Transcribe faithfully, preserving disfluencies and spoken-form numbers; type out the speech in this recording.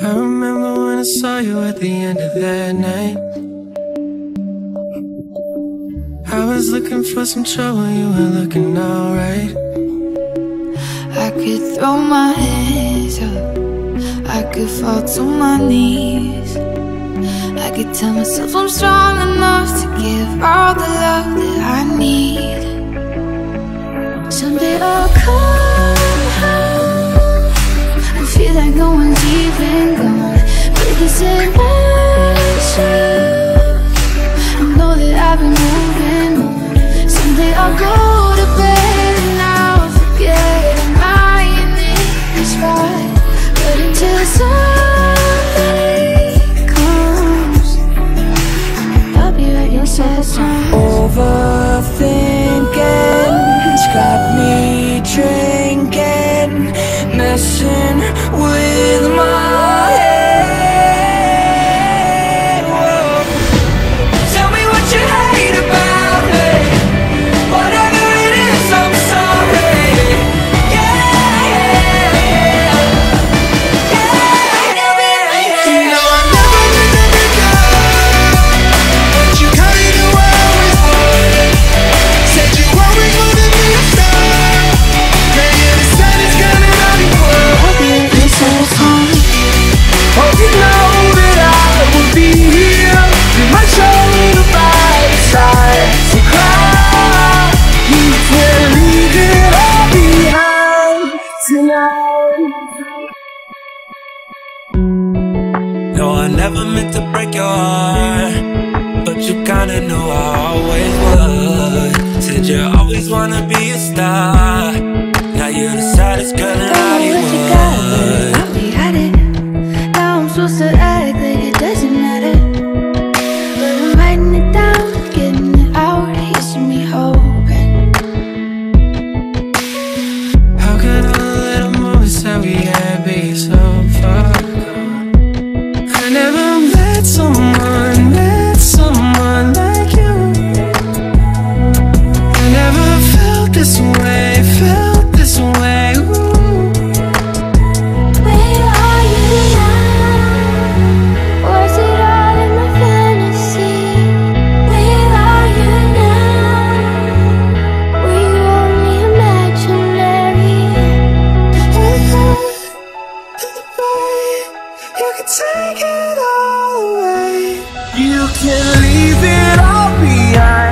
I remember when I saw you at the end of that night. I was looking for some trouble, you were looking alright. I could throw my hands up, I could fall to my knees, I could tell myself I'm strong enough to give all the love that I need. Someday I'll come home, I feel like no one's even gone. But this ain't true, I know that I've been moving on. Someday I'll go to bed and I'll forget I'm not in this fight. But until Sunday comes, I'll be at your side. Overthinking, it's got me drinking, messing with my never meant to break your heart, but you kinda knew I always would. Said you always wanna be a star, now you're the saddest girl in Hollywood. You got it, I'll be at it. Now I'm supposed to act like it doesn't matter, but I'm writing it down, getting it out, used to me hoping. How could all the little moments that we had be so far? Someone, met someone like you. I never felt this way, felt this way. Ooh. Where are you now? Was it all in my fantasy? Where are you now? Were you only imaginary? You can take it all. You can leave it all behind.